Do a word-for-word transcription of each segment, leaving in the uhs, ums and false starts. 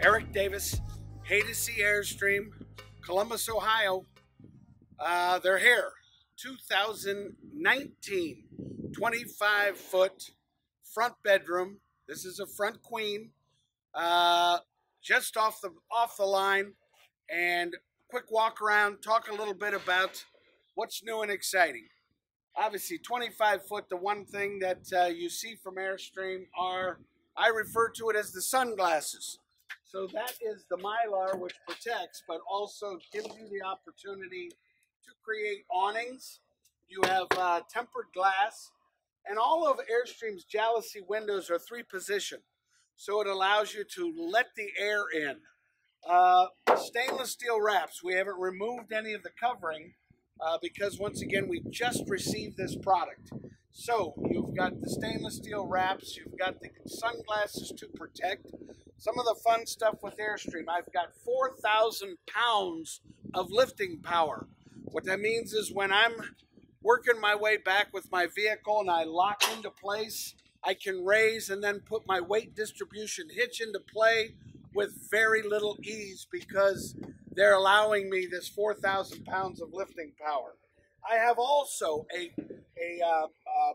Eric Davis, Haydocy Airstream, Columbus, Ohio. Uh, they're here. two thousand nineteen, twenty-five foot front bedroom. This is a front queen, uh, just off the off the line. And quick walk around, talk a little bit about what's new and exciting. Obviously, twenty-five foot, the one thing that uh, you see from Airstream are, I refer to it as the sunglasses. So that is the Mylar, which protects, but also gives you the opportunity to create awnings. You have uh, tempered glass, and all of Airstream's Jalousie windows are three position. So it allows you to let the air in. Uh, stainless steel wraps. We haven't removed any of the covering uh, because, once again, we just received this product. So you've got the stainless steel wraps. You've got the sunglasses to protect. Some of the fun stuff with Airstream, I've got four thousand pounds of lifting power. What that means is when I'm working my way back with my vehicle and I lock into place, I can raise and then put my weight distribution hitch into play with very little ease, because they're allowing me this four thousand pounds of lifting power. I have also a, a uh, uh,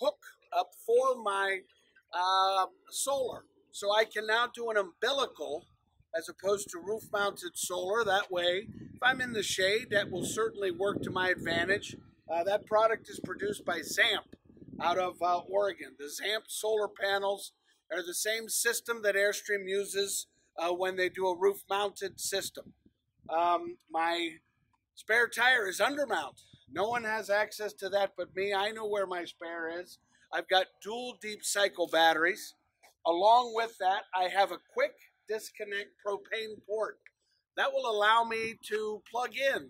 hook up for my uh, solar. So I can now do an umbilical as opposed to roof-mounted solar. That way, if I'm in the shade, that will certainly work to my advantage. Uh, that product is produced by Zamp out of uh, Oregon. The Zamp solar panels are the same system that Airstream uses uh, when they do a roof-mounted system. Um, my spare tire is undermount. No one has access to that but me. I know where my spare is. I've got dual deep cycle batteries. Along with that, I have a quick disconnect propane port. That will allow me to plug in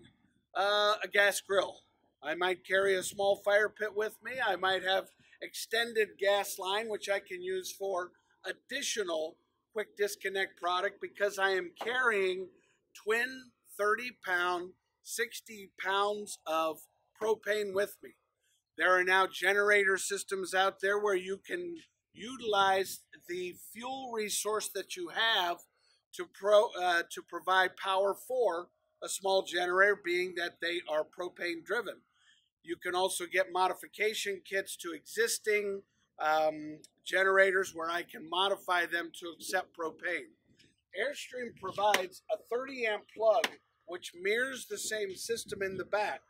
uh, a gas grill. I might carry a small fire pit with me. I might have extended gas line, which I can use for additional quick disconnect product, because I am carrying twin thirty pound, sixty pounds of propane with me. There are now generator systems out there where you can utilize the fuel resource that you have to, pro, uh, to provide power for a small generator, being that they are propane driven. You can also get modification kits to existing um, generators where I can modify them to accept propane. Airstream provides a thirty amp plug, which mirrors the same system in the back.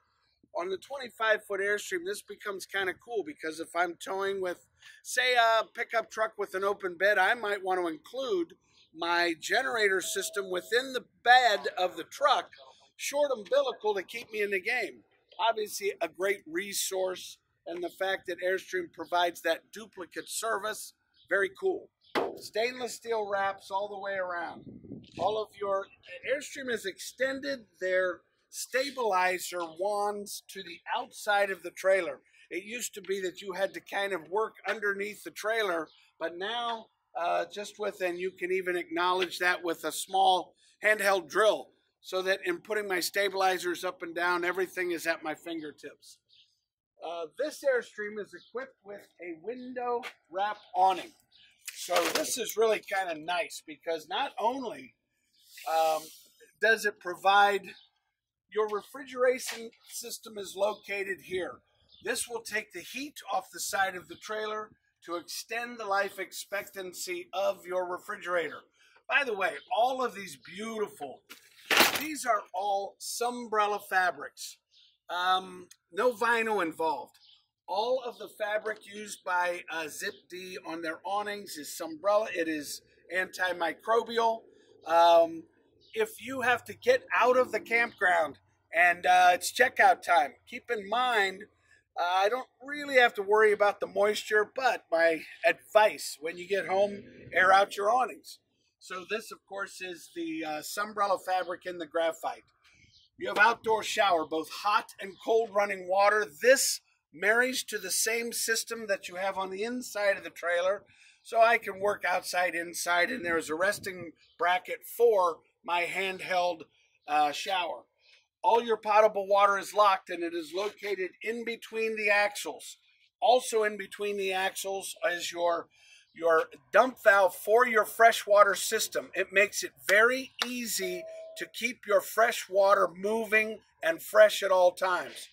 On the twenty-five foot Airstream, this becomes kind of cool, because if I'm towing with, say, a pickup truck with an open bed, I might want to include my generator system within the bed of the truck, short umbilical to keep me in the game. Obviously a great resource, and the fact that Airstream provides that duplicate service, very cool. Stainless steel wraps all the way around. All of your, Airstream has extended their stabilizer wands to the outside of the trailer. It used to be that you had to kind of work underneath the trailer, but now uh, just within, you can even acknowledge that with a small handheld drill. So that in putting my stabilizers up and down, everything is at my fingertips. Uh, this Airstream is equipped with a window wrap awning. So this is really kind of nice, because not only um, does it provide, your refrigeration system is located here. This will take the heat off the side of the trailer to extend the life expectancy of your refrigerator. By the way, all of these beautiful, these are all Sunbrella fabrics, um, no vinyl involved. All of the fabric used by uh, Zip Dee on their awnings is Sunbrella. It is antimicrobial. Um, if you have to get out of the campground and uh, it's checkout time, keep in mind, uh, I don't really have to worry about the moisture, but my advice, when you get home, air out your awnings. So this, of course, is the uh, Sunbrella fabric in the graphite. You have outdoor shower, both hot and cold running water. This marries to the same system that you have on the inside of the trailer. So I can work outside, inside, and there's a resting bracket for my handheld uh, shower. All your potable water is locked, and it is located in between the axles. Also in between the axles is your your dump valve for your freshwater system. It makes it very easy to keep your fresh water moving and fresh at all times.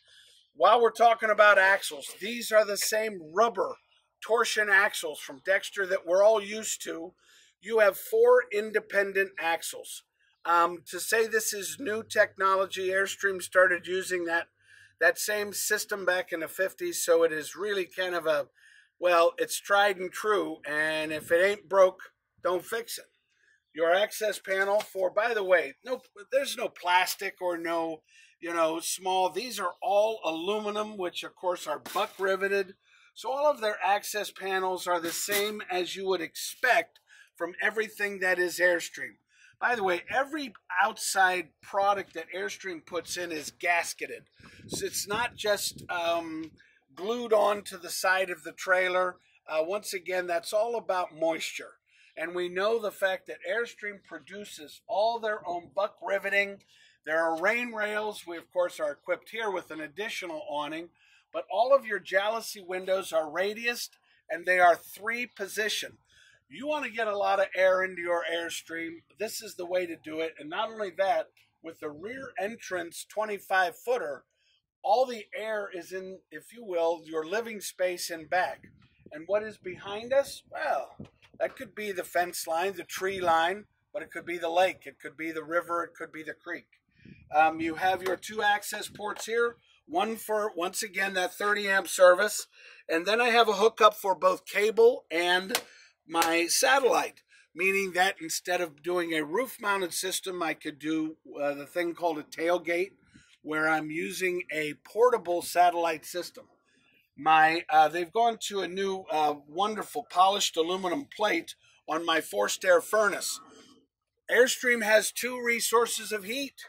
While we're talking about axles, these are the same rubber torsion axles from Dexter that we're all used to. You have four independent axles. Um, to say this is new technology, Airstream started using that, that same system back in the fifties, so it is really kind of a, well, it's tried and true, and if it ain't broke, don't fix it. Your access panel for, by the way, no, there's no plastic or no, you know, small. These are all aluminum, which, of course, are buck riveted. So all of their access panels are the same as you would expect from everything that is Airstream. By the way, every outside product that Airstream puts in is gasketed. So it's not just um, glued on to the side of the trailer. Uh, once again, that's all about moisture. And we know the fact that Airstream produces all their own buck riveting. There are rain rails. We, of course, are equipped here with an additional awning. But all of your jalousie windows are radiused, and they are three position. You want to get a lot of air into your Airstream, this is the way to do it. And not only that, with the rear entrance twenty-five footer, all the air is in, if you will, your living space and back. And what is behind us? Well, that could be the fence line, the tree line, but it could be the lake, it could be the river, it could be the creek. Um, you have your two access ports here, one for, once again, that thirty amp service. And then I have a hookup for both cable and my satellite, meaning that instead of doing a roof-mounted system, I could do uh, the thing called a tailgate, where I'm using a portable satellite system. My uh, they've gone to a new uh, wonderful polished aluminum plate on my forced air furnace. Airstream has two resources of heat.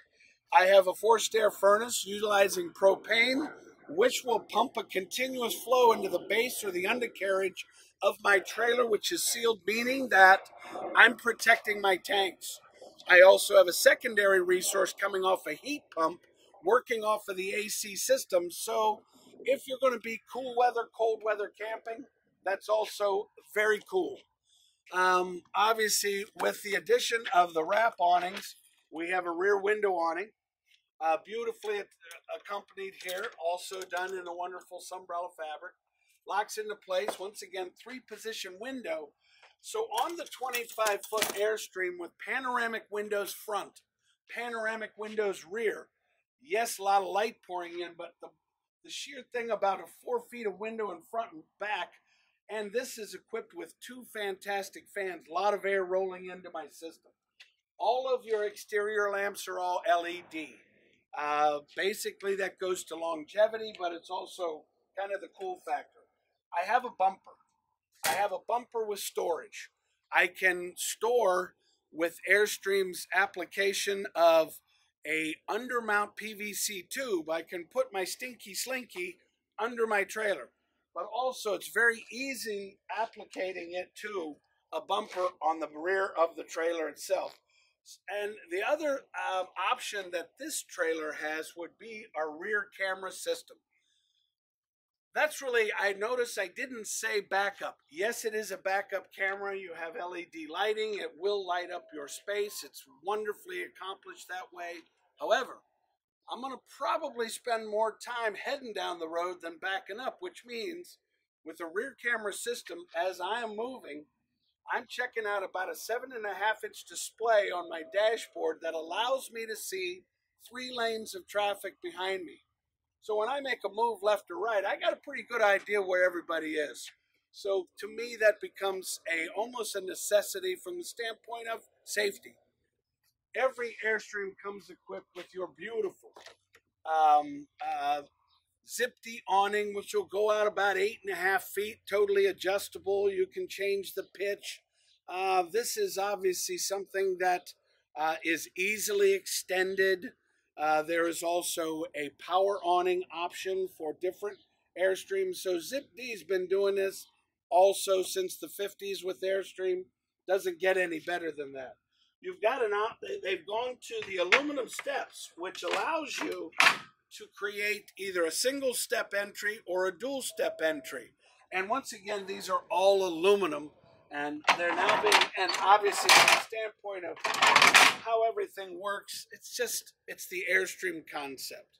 I have a forced air furnace utilizing propane, which will pump a continuous flow into the base or the undercarriage of my trailer, which is sealed, meaning that I'm protecting my tanks. I also have a secondary resource coming off a heat pump, working off of the A C system. So if you're going to be cool weather, cold weather camping, that's also very cool. Um, obviously, with the addition of the wrap awnings, we have a rear window awning. Uh, beautifully accompanied here, also done in a wonderful Sunbrella fabric. Locks into place, once again, three position window. So on the twenty-five foot Airstream with panoramic windows front, panoramic windows rear, yes, a lot of light pouring in, but the, the sheer thing about a four feet of window in front and back, and this is equipped with two fantastic fans, a lot of air rolling into my system. All of your exterior lamps are all L E D. Uh, basically, that goes to longevity, but it's also kind of the cool factor. I have a bumper. I have a bumper with storage. I can store with Airstream's application of a undermount P V C tube. I can put my stinky slinky under my trailer, but also it's very easy applicating it to a bumper on the rear of the trailer itself. And the other um, option that this trailer has would be our rear camera system. That's really, I noticed I didn't say backup. Yes, it is a backup camera. You have L E D lighting. It will light up your space. It's wonderfully accomplished that way. However, I'm going to probably spend more time heading down the road than backing up, which means with a rear camera system, as I am moving, I'm checking out about a seven and a half inch display on my dashboard that allows me to see three lanes of traffic behind me. So when I make a move left or right, I got a pretty good idea where everybody is. So to me, that becomes a almost a necessity from the standpoint of safety. Every Airstream comes equipped with your beautiful um, uh, Zip Dee awning, which will go out about eight and a half feet, totally adjustable. You can change the pitch. Uh, this is obviously something that uh, is easily extended. Uh, there is also a power awning option for different Airstreams. So Zip Dee's been doing this also since the fifties with Airstream. Doesn't get any better than that. You've got an op they've gone to the aluminum steps, which allows you to create either a single step entry or a dual step entry. And once again, these are all aluminum, And they're now being, and obviously from the standpoint of how everything works, it's just, it's the Airstream concept.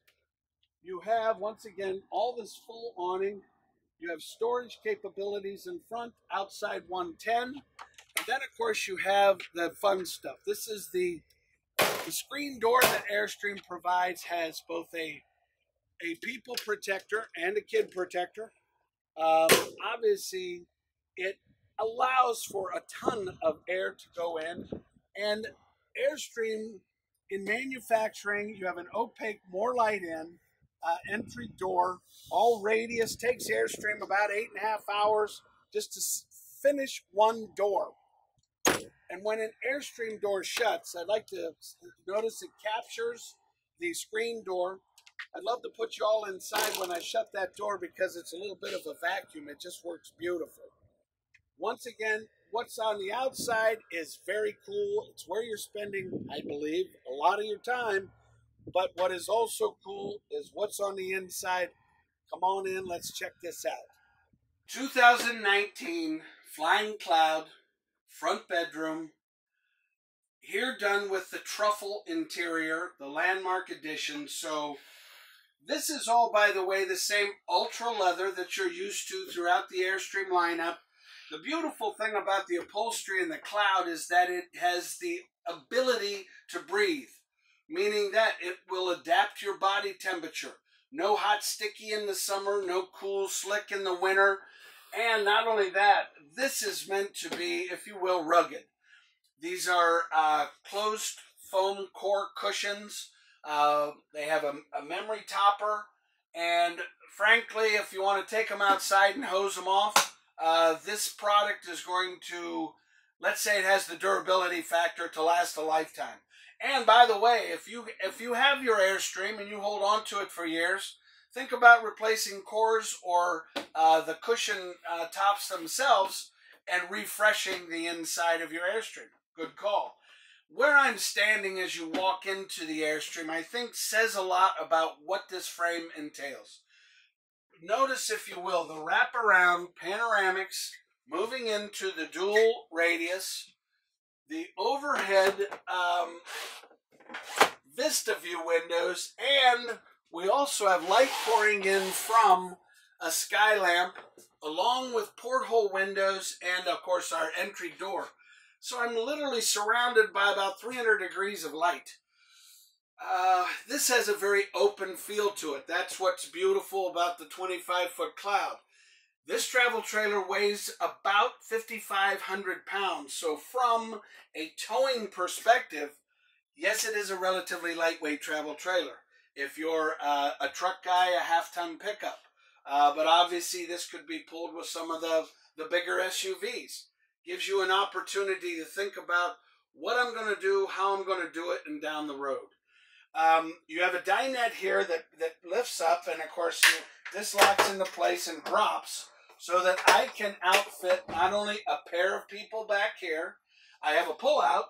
You have, once again, all this full awning. You have storage capabilities in front, outside one ten. And then, of course, you have the fun stuff. This is the, the screen door that Airstream provides. Has both a, a people protector and a kid protector. Um, obviously, it allows for a ton of air to go in, and Airstream in manufacturing, you have an opaque more light in uh, entry door, all radius. Takes Airstream about eight and a half hours just to finish one door. And when an Airstream door shuts, I'd like to notice it captures the screen door. I'd love to put you all inside when I shut that door, because it's a little bit of a vacuum. It just works beautifully. Once again, what's on the outside is very cool. It's where you're spending, I believe, a lot of your time. But what is also cool is what's on the inside. Come on in, let's check this out. two thousand nineteen Flying Cloud, front bedroom. Here done with the truffle interior, the Landmark Edition. So this is all, by the way, the same ultra leather that you're used to throughout the Airstream lineup. The beautiful thing about the upholstery in the Cloud is that it has the ability to breathe, meaning that it will adapt your body temperature. No hot sticky in the summer, no cool slick in the winter. And not only that, this is meant to be, if you will, rugged. These are uh, closed foam core cushions. Uh, they have a, a memory topper. And frankly, if you want to take them outside and hose them off, Uh, this product is going to, let's say it has the durability factor to last a lifetime. And by the way, if you if you have your Airstream and you hold on to it for years, think about replacing cores or uh, the cushion uh, tops themselves and refreshing the inside of your Airstream. Good call. Where I'm standing as you walk into the Airstream, I think, says a lot about what this frame entails. Notice, if you will, the wraparound panoramics moving into the dual radius, the overhead um, vista view windows, and we also have light pouring in from a sky lamp, along with porthole windows and, of course, our entry door. So I'm literally surrounded by about three hundred degrees of light. Uh, this has a very open feel to it. That's what's beautiful about the twenty-five foot Cloud. This travel trailer weighs about fifty-five hundred pounds. So from a towing perspective, yes, it is a relatively lightweight travel trailer. If you're uh, a truck guy, a half-ton pickup. Uh, but obviously this could be pulled with some of the, the bigger S U Vs. Gives you an opportunity to think about what I'm going to do, how I'm going to do it, and down the road. Um, you have a dinette here that, that lifts up, and of course you, this locks into place and drops so that I can outfit not only a pair of people back here. I have a pullout,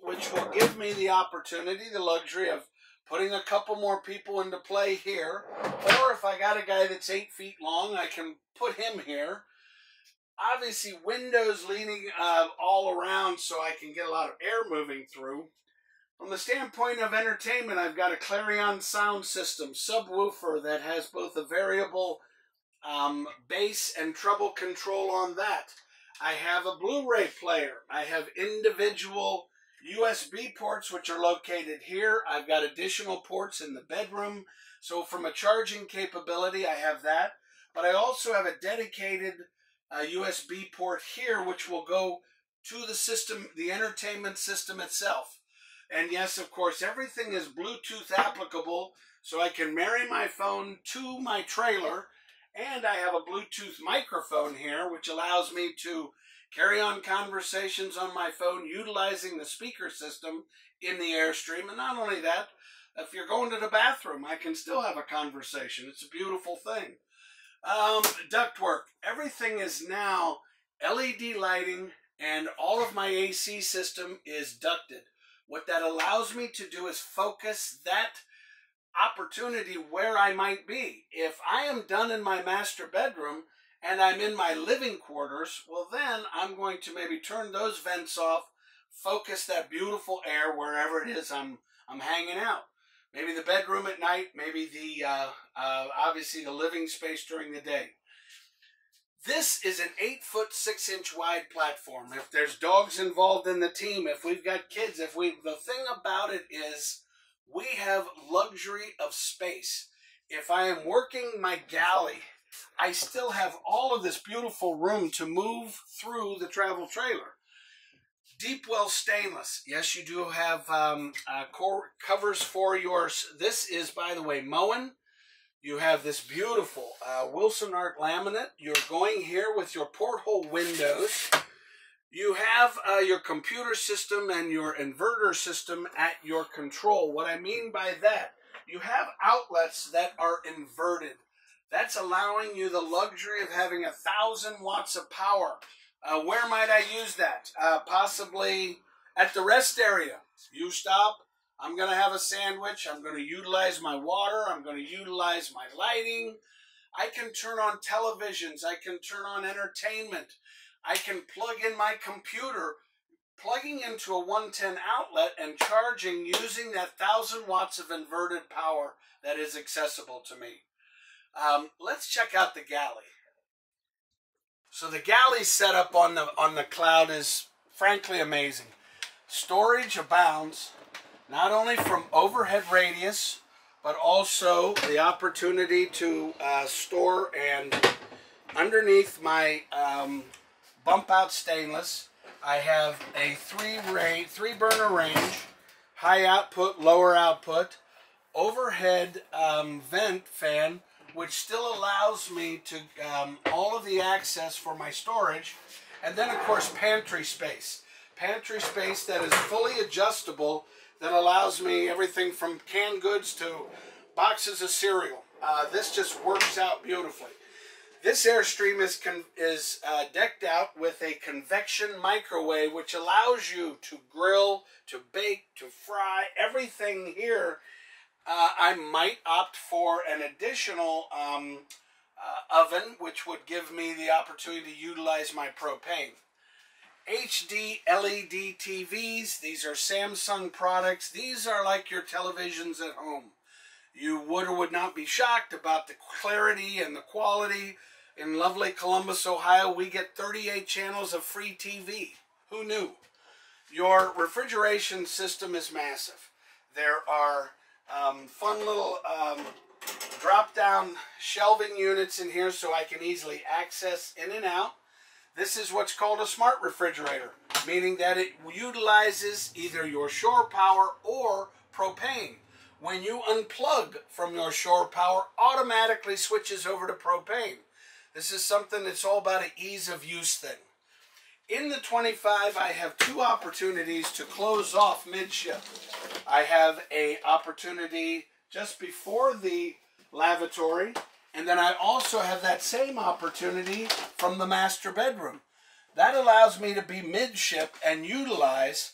which will give me the opportunity, the luxury of putting a couple more people into play here. Or if I got a guy that's eight feet long, I can put him here. Obviously windows leaning uh, all around so I can get a lot of air moving through. From the standpoint of entertainment, I've got a Clarion sound system subwoofer that has both a variable um, bass and treble control on that. I have a Blu-ray player. I have individual U S B ports, which are located here. I've got additional ports in the bedroom. So from a charging capability, I have that. But I also have a dedicated uh, U S B port here, which will go to the system, the entertainment system itself. And yes, of course, everything is Bluetooth applicable, so I can marry my phone to my trailer. And I have a Bluetooth microphone here, which allows me to carry on conversations on my phone utilizing the speaker system in the Airstream. And not only that, if you're going to the bathroom, I can still have a conversation. It's a beautiful thing. Um, ductwork. Everything is now L E D lighting, and all of my A C system is ducted. What that allows me to do is focus that opportunity where I might be. If I am done in my master bedroom and I'm in my living quarters, well then I'm going to maybe turn those vents off, focus that beautiful air wherever it is I'm, I'm hanging out. Maybe the bedroom at night, maybe the, uh, uh, obviously the living space during the day. This is an eight foot, six inch wide platform. If there's dogs involved in the team, if we've got kids, if we, the thing about it is we have luxury of space. If I am working my galley, I still have all of this beautiful room to move through the travel trailer. Deep well stainless. Yes, you do have um, uh, core covers for yours. This is, by the way, Moen. You have this beautiful uh, Wilsonart laminate. You're going here with your porthole windows. You have uh, your computer system and your inverter system at your control. What I mean by that, you have outlets that are inverted. That's allowing you the luxury of having a thousand watts of power. Uh, where might I use that? Uh, possibly at the rest area. You stop. I'm going to have a sandwich. I'm going to utilize my water. I'm going to utilize my lighting. I can turn on televisions. I can turn on entertainment. I can plug in my computer. Plugging into a one ten outlet and charging using that thousand watts of inverted power that is accessible to me. Um, let's check out the galley. So the galley setup on the on the Cloud is frankly amazing. Storage abounds, not only from overhead radius, but also the opportunity to uh, store and underneath my um, bump out stainless, I have a three range, three burner range, high output, lower output, overhead um, vent fan, which still allows me to um, all of the access for my storage, and then of course pantry space. Pantry space that is fully adjustable, that allows me everything from canned goods to boxes of cereal. Uh, this just works out beautifully. This Airstream is, con is uh, decked out with a convection microwave, which allows you to grill, to bake, to fry, everything here. Uh, I might opt for an additional um, uh, oven, which would give me the opportunity to utilize my propane. H D L E D T Vs, these are Samsung products. These are like your televisions at home. You would or would not be shocked about the clarity and the quality. In lovely Columbus, Ohio, we get thirty-eight channels of free T V. Who knew? Your refrigeration system is massive. There are um, fun little um, drop-down shelving units in here so I can easily access in and out. This is what's called a smart refrigerator, meaning that it utilizes either your shore power or propane. When you unplug from your shore power, automatically switches over to propane. This is something that's all about an ease of use thing. In the twenty-five, I have two opportunities to close off midship. I have an opportunity just before the lavatory, and then I also have that same opportunity from the master bedroom. That allows me to be midship and utilize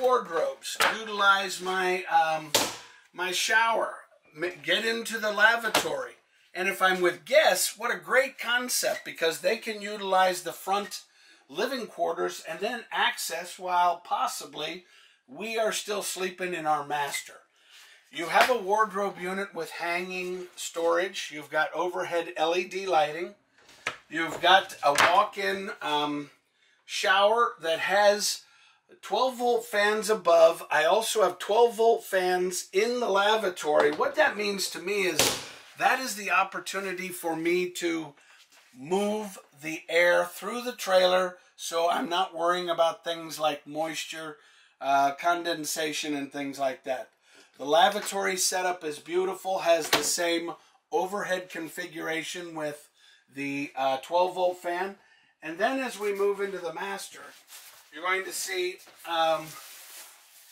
wardrobes, utilize my, um, my shower, get into the lavatory. And if I'm with guests, what a great concept, because they can utilize the front living quarters and then access while possibly we are still sleeping in our master. You have a wardrobe unit with hanging storage. You've got overhead L E D lighting. You've got a walk-in um, shower that has twelve volt fans above. I also have twelve volt fans in the lavatory. What that means to me is that is the opportunity for me to move the air through the trailer, so I'm not worrying about things like moisture, uh, condensation, and things like that. The lavatory setup is beautiful, has the same overhead configuration with the uh, twelve volt fan. And then as we move into the master, you're going to see, um,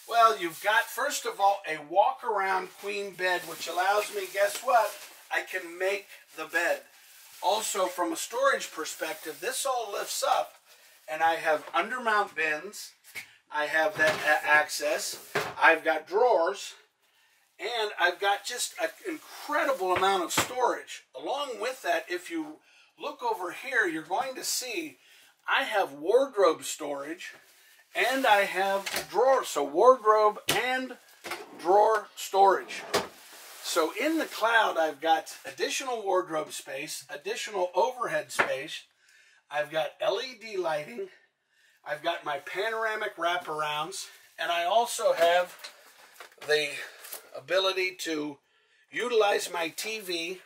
well, you've got, first of all, a walk-around queen bed, which allows me, guess what? I can make the bed. Also, from a storage perspective, this all lifts up, and I have undermount bins. I have that uh, access. I've got drawers. And I've got just an incredible amount of storage. Along with that, if you look over here, you're going to see I have wardrobe storage and I have drawers. So wardrobe and drawer storage. So in the cloud, I've got additional wardrobe space, additional overhead space. I've got L E D lighting. I've got my panoramic wraparounds. And I also have the ability to utilize my T V.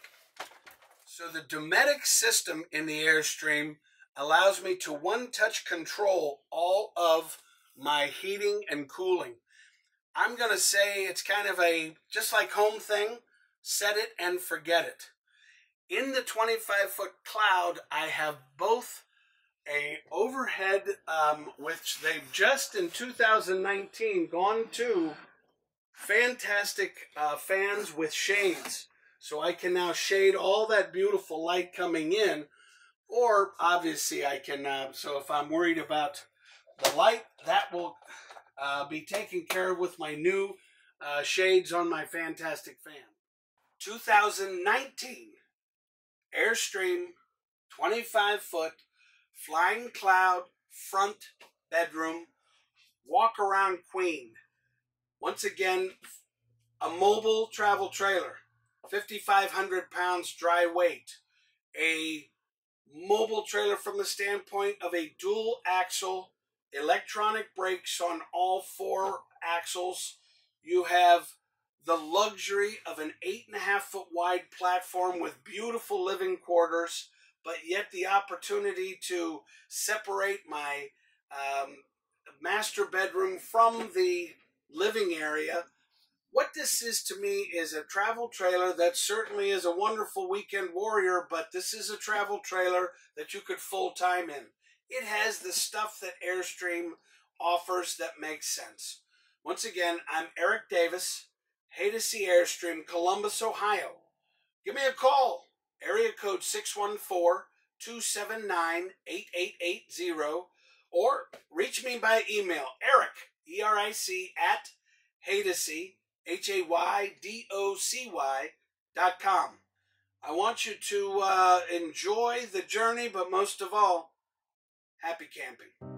So the Dometic system in the Airstream allows me to one-touch control all of my heating and cooling. I'm going to say it's kind of a, just like home thing, set it and forget it. In the twenty-five foot cloud, I have both a overhead, um, which they've just in two thousand nineteen gone to fantastic uh, fans with shades. So I can now shade all that beautiful light coming in. Or, obviously, I can, uh, so if I'm worried about the light, that will uh, be taken care of with my new uh, shades on my fantastic fan. twenty nineteen Airstream twenty-five foot Flying Cloud front bedroom walk around queen. Once again, a mobile travel trailer, fifty-five hundred pounds dry weight, a mobile trailer from the standpoint of a dual axle, electronic brakes on all four axles. You have the luxury of an eight and a half foot wide platform with beautiful living quarters, but yet the opportunity to separate my um, master bedroom from the living area. What this is to me is a travel trailer that certainly is a wonderful weekend warrior, but this is a travel trailer that you could full-time in. It has the stuff that Airstream offers that makes sense. Once again, I'm Eric Davis, Haydocy Airstream, Columbus, Ohio. Give me a call. Area code six one four, two seven nine, eight eight eight zero, or reach me by email, Eric, E R I C, at Haydocy, H A Y D O C Y dot com. I want you to uh, enjoy the journey, but most of all, happy camping.